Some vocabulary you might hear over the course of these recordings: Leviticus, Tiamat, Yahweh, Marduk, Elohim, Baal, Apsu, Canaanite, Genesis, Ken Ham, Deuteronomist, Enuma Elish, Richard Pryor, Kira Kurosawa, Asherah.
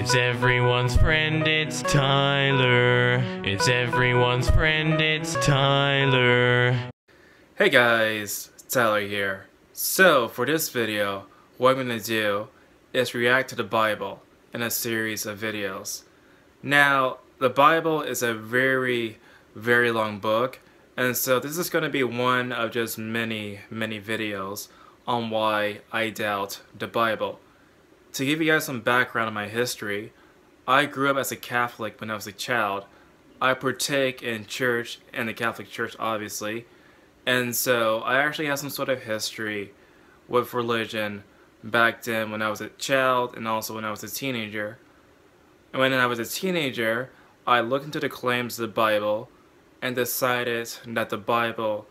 It's everyone's friend, it's Tyler. It's everyone's friend, it's Tyler. Hey guys, Tyler here. So for this video, what I'm gonna do is react to the Bible in a series of videos. Now, the Bible is a very long book, and so this is gonna be one of just many videos on why I doubt the Bible. To give you guys some background on my history, I grew up as a Catholic when I was a child. I partake in church, and the Catholic Church obviously, and so I actually have some sort of history with religion back then when I was a child and also when I was a teenager. And when I was a teenager, I looked into the claims of the Bible and decided that the Bible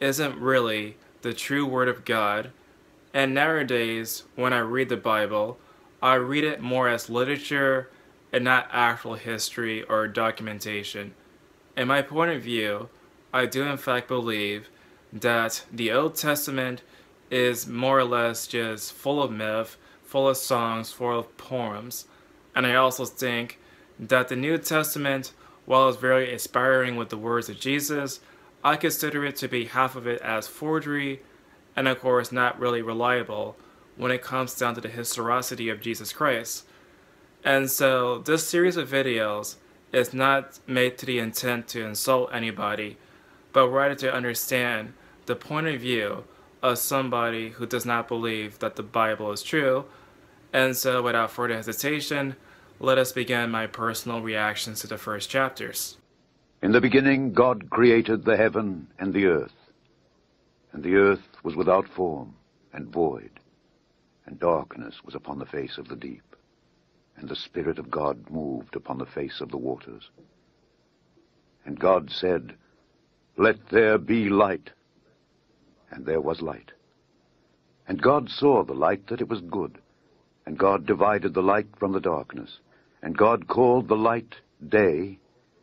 isn't really the true Word of God. And nowadays, when I read the Bible, I read it more as literature and not actual history or documentation. In my point of view, I do in fact believe that the Old Testament is more or less just full of myth, full of songs, full of poems. And I also think that the New Testament, while it's very inspiring with the words of Jesus, I consider it to be half of it as forgery, and of course not really reliable when it comes down to the historicity of Jesus Christ. And so this series of videos is not made to the intent to insult anybody, but rather to understand the point of view of somebody who does not believe that the Bible is true. And so without further hesitation, let us begin my personal reactions to the first chapters. In the beginning God created the heaven and the earth was without form and void, and darkness was upon the face of the deep, and the Spirit of God moved upon the face of the waters. And God said, "Let there be light," and there was light. And God saw the light that it was good, and God divided the light from the darkness, and God called the light day,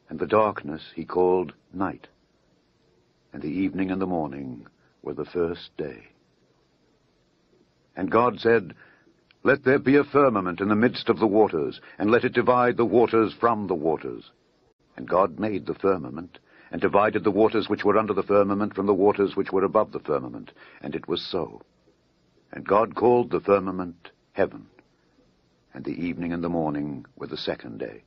and the darkness he called night. And the evening and the morning were the first day. And God said, "Let there be a firmament in the midst of the waters, and let it divide the waters from the waters." And God made the firmament, and divided the waters which were under the firmament from the waters which were above the firmament, and it was so. And God called the firmament heaven, and the evening and the morning were the second day.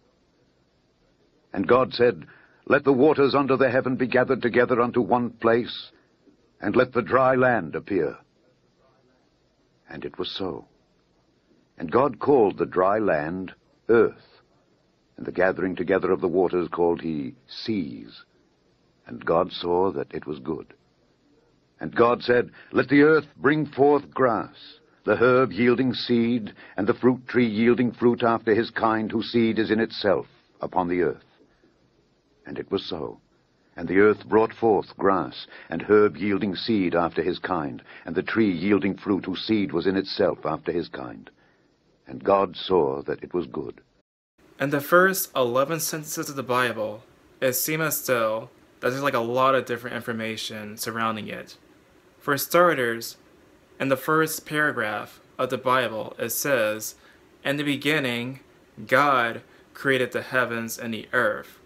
And God said, "Let the waters under the heaven be gathered together unto one place, and let the dry land appear." And it was so. And God called the dry land earth, and the gathering together of the waters called he seas. And God saw that it was good. And God said, "Let the earth bring forth grass, the herb yielding seed, and the fruit tree yielding fruit after his kind, whose seed is in itself upon the earth." And it was so. And the earth brought forth grass, and herb yielding seed after his kind, and the tree yielding fruit whose seed was in itself after his kind. And God saw that it was good. In the first 11 sentences of the Bible, it seems as though that there's like a lot of different information surrounding it. For starters, in the first paragraph of the Bible, it says, "In the beginning, God created the heavens and the earth."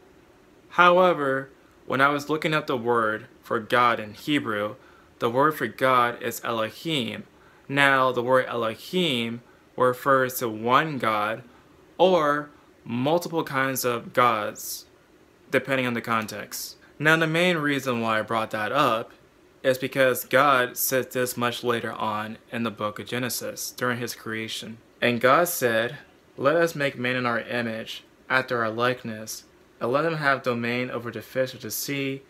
However, when I was looking up the word for God in Hebrew, the word for God is Elohim. Now, the word Elohim refers to one God or multiple kinds of gods, depending on the context. Now, the main reason why I brought that up is because God said this much later on in the book of Genesis, during his creation. "And God said, Let us make man in our image, after our likeness, and let him have domain over the fish of the sea,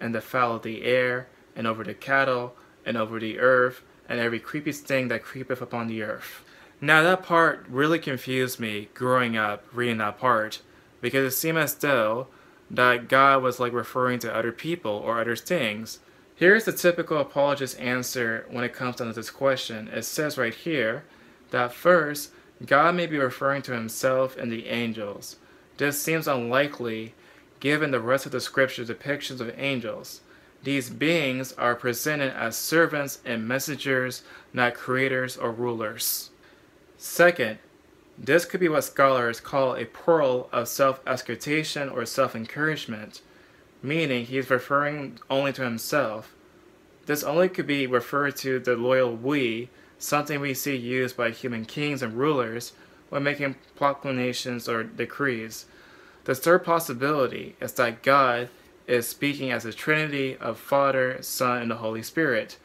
and the fowl of the air, and over the cattle, and over the earth, and every creeping thing that creepeth upon the earth." Now that part really confused me growing up, reading that part, because it seemed as though that God was like referring to other people or other things. Here's the typical apologist answer when it comes down to this question. It says right here that first, God may be referring to himself and the angels. This seems unlikely given the rest of the scripture's depictions of angels. These beings are presented as servants and messengers, not creators or rulers. Second, This could be what scholars call a pearl of self-exculpation or self-encouragement, meaning he is referring only to himself. This only could be referred to the loyal we, something we see used by human kings and rulers when making proclamations or decrees. The third possibility is that God is speaking as a trinity of Father, Son, and the Holy Spirit.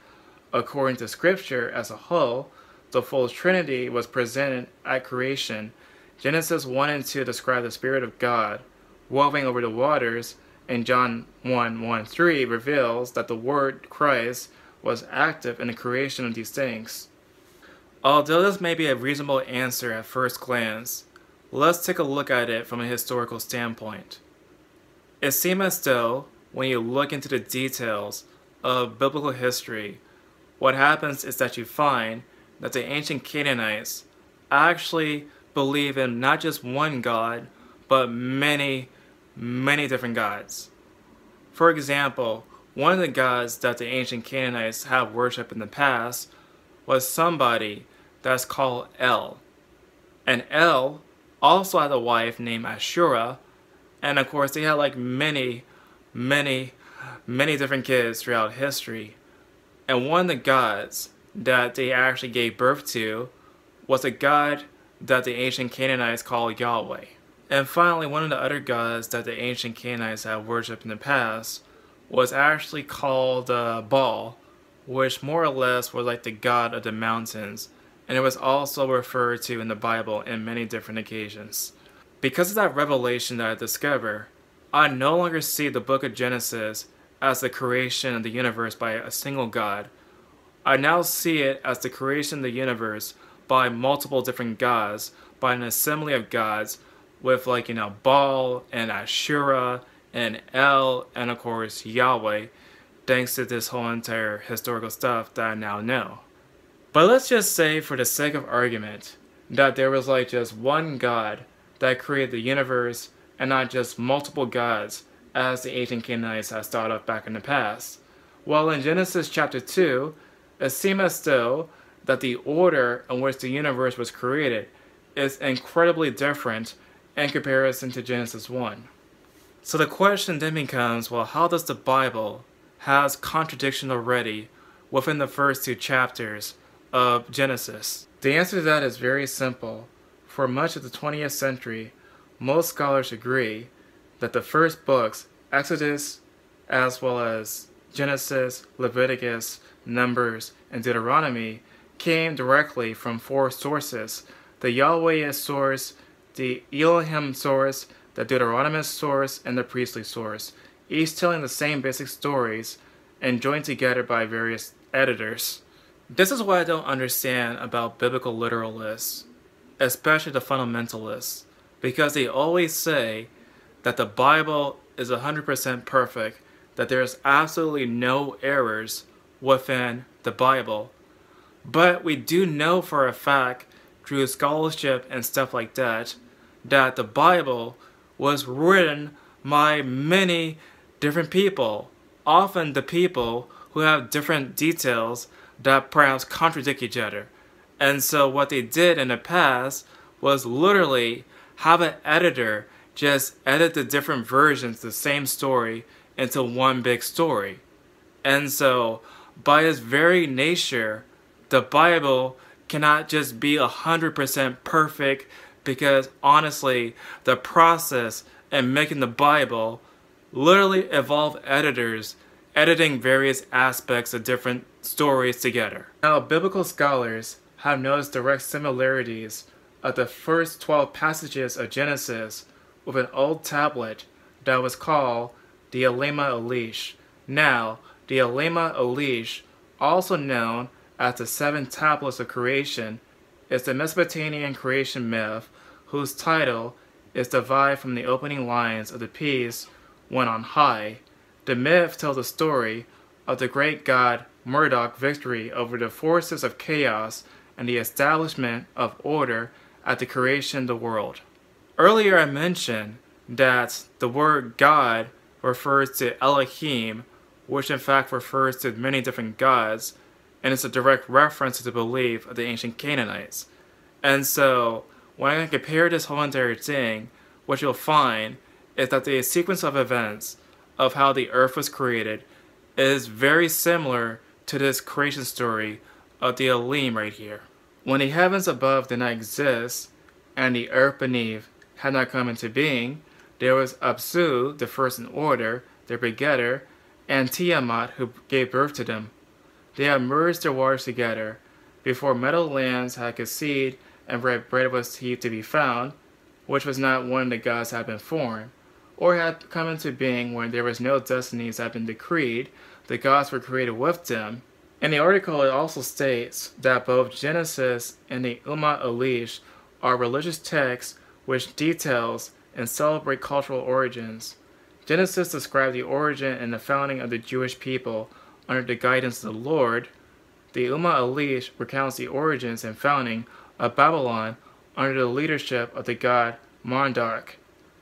According to Scripture as a whole, the full Trinity was presented at creation. Genesis 1 and 2 describe the Spirit of God hovering over the waters, and John 1:1-3 reveals that the Word, Christ, was active in the creation of these things. Although this may be a reasonable answer at first glance, let's take a look at it from a historical standpoint. It seems as though, when you look into the details of biblical history, what happens is that you find that the ancient Canaanites actually believed in not just one God, but many, many different gods. For example, one of the gods that the ancient Canaanites have worshipped in the past was somebody that's called El. And El also had a wife named Asherah, and of course they had like many different kids throughout history. And one of the gods that they actually gave birth to was a god that the ancient Canaanites called Yahweh. And finally, one of the other gods that the ancient Canaanites had worshipped in the past was actually called Baal, which more or less was like the god of the mountains, and it was also referred to in the Bible in many different occasions. Because of that revelation that I discovered, I no longer see the book of Genesis as the creation of the universe by a single god. I now see it as the creation of the universe by multiple different gods, by an assembly of gods with Baal and Asherah and El and of course Yahweh, thanks to this whole entire historical stuff that I now know. But let's just say for the sake of argument that there was just one god that created the universe and not just multiple gods as the ancient Canaanites had thought of back in the past. Well, in Genesis chapter 2, it seems as though that the order in which the universe was created is incredibly different in comparison to Genesis 1. So the question then becomes, well, how does the Bible has contradiction already within the first two chapters of Genesis? The answer to that is very simple. For much of the 20th century, most scholars agree that the first books, Exodus, as well as Genesis, Leviticus, Numbers, and Deuteronomy, came directly from four sources: the Yahweh source, the Elohim source, the Deuteronomist source, and the priestly source, each telling the same basic stories and joined together by various editors. This is what I don't understand about biblical literalists, especially the fundamentalists, because they always say that the Bible is 100% perfect, that there is absolutely no errors within the Bible. But we do know for a fact, through scholarship and stuff like that, that the Bible was written by many different people, often the people who have different details that perhaps contradict each other. And so what they did in the past was literally have an editor just edit the different versions of the same story into one big story. And so by its very nature, the Bible cannot just be 100% perfect, because honestly, the process in making the Bible literally involved editors editing various aspects of different stories together. Now, biblical scholars have noticed direct similarities of the first 12 passages of Genesis with an old tablet that was called the Enuma Elish. Now, the Enuma Elish, also known as the Seven Tablets of Creation, is the Mesopotamian creation myth whose title is derived from the opening lines of the piece When on High. The myth tells the story of the great god Marduk's victory over the forces of chaos and the establishment of order at the creation of the world. Earlier I mentioned that the word God refers to Elohim, which in fact refers to many different gods, and it's a direct reference to the belief of the ancient Canaanites. And so when I compare this whole entire thing, what you'll find is that the sequence of events of how the earth was created is very similar to this creation story of the Elohim right here. When the heavens above did not exist and the earth beneath had not come into being, there was Apsu, the first in order, their begetter, and Tiamat, who gave birth to them. They had merged their waters together before metal lands had conceived and bread was heaped to be found, which was not when the gods had been formed, or had come into being when there was no destinies had been decreed. The gods were created with them. In the article, it also states that both Genesis and the Enuma Elish are religious texts which details and celebrate cultural origins. Genesis describes the origin and the founding of the Jewish people under the guidance of the Lord. The Enuma Elish recounts the origins and founding of Babylon under the leadership of the god Marduk.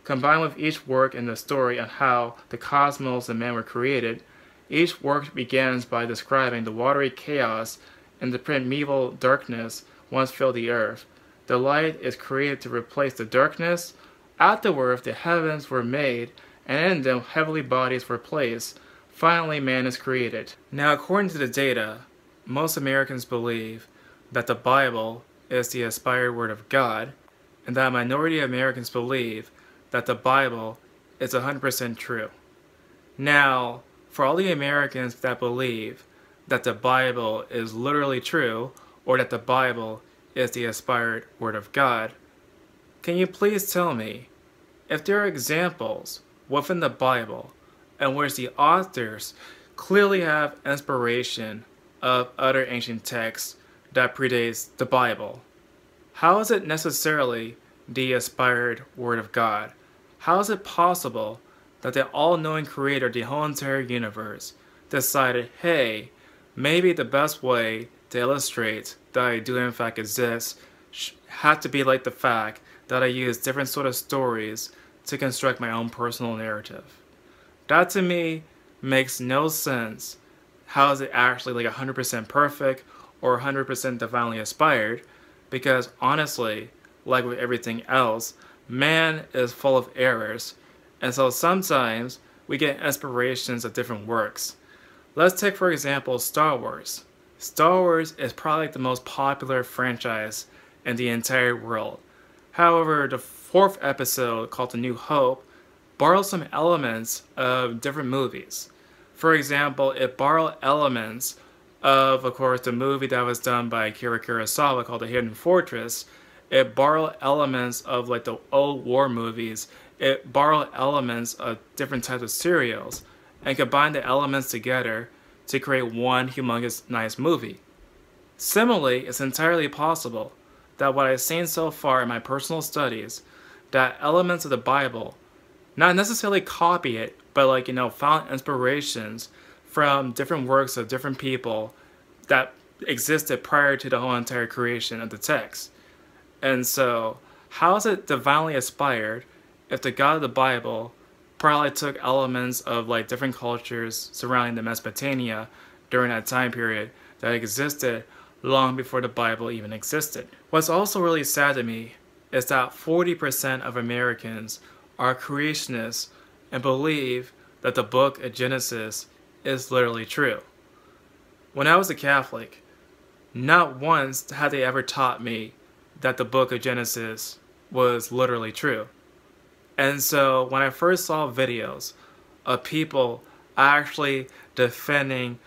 Combined with each work in the story on how the cosmos and man were created, each work begins by describing the watery chaos and the primeval darkness once filled the earth. The light is created to replace the darkness. Afterward, the heavens were made, and in them heavenly bodies were placed. Finally, man is created. Now, according to the data, most Americans believe that the Bible is the inspired word of God, and that a minority of Americans believe that the Bible is 100% true. Now, for all the Americans that believe that the Bible is literally true, or that the Bible is the inspired word of God, can you please tell me if there are examples within the Bible in which the authors clearly have inspiration of other ancient texts that predates the Bible? How is it necessarily the inspired word of God? How is it possible that the all-knowing creator of the whole entire universe decided, hey, maybe the best way to illustrate that I do in fact exist had to be like the fact that I use different sort of stories to construct my own personal narrative? That to me makes no sense. How is it actually like 100% perfect or 100% divinely inspired? Because honestly, like with everything else, man is full of errors, and so sometimes we get inspirations of different works. Let's take for example Star Wars. Star Wars is probably the most popular franchise in the entire world. However, the fourth episode, called The New Hope, borrows some elements of different movies. For example, it borrowed elements of course, the movie that was done by Kira Kurosawa called The Hidden Fortress. It borrowed elements of like the old war movies. It borrowed elements of different types of serials and combined the elements together to create one humongous nice movie. Similarly, it's entirely possible that what I've seen so far in my personal studies, that elements of the Bible, not necessarily copy it, but like, you know, found inspirations from different works of different people that existed prior to the whole entire creation of the text. And so, how is it divinely inspired if the God of the Bible probably took elements of like different cultures surrounding the Mesopotamia during that time period that existed long before the Bible even existed? What's also really sad to me is that 40% of Americans are creationists and believe that the book of Genesis is literally true. When I was a Catholic, not once had they ever taught me that the book of Genesis was literally true. And so when I first saw videos of people actually defending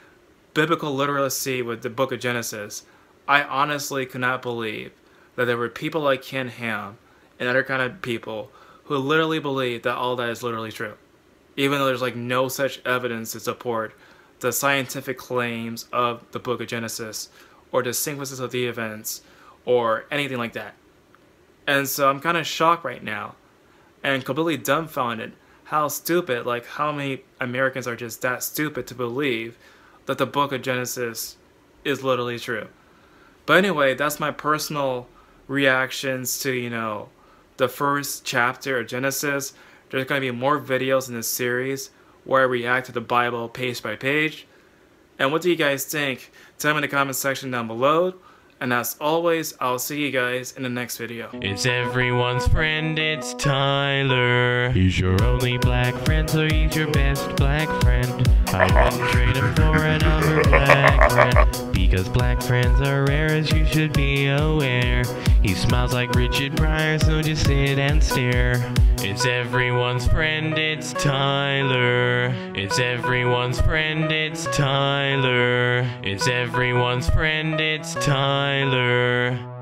biblical literacy with the book of Genesis, I honestly could not believe that there were people like Ken Ham and other kind of people who literally believe that all that is literally true, even though there's like no such evidence to support the scientific claims of the book of Genesis or the sequences of the events or anything like that. And so I'm kind of shocked right now and completely dumbfounded how stupid, like how many Americans are just that stupid to believe that the book of Genesis is literally true. But anyway, that's my personal reactions to, you know, the first chapter of Genesis. There's going to be more videos in this series where I react to the Bible page by page. And what do you guys think? Tell me in the comment section down below. And as always, I'll see you guys in the next video. It's everyone's friend, it's Tyler. He's your only black friend, so he's your best black friend. I wouldn't trade him for another black friend, because black friends are rare, as you should be aware. He smiles like Richard Pryor, so just sit and stare. It's everyone's friend, it's Tyler. It's everyone's friend, it's Tyler. It's everyone's friend, it's Tyler.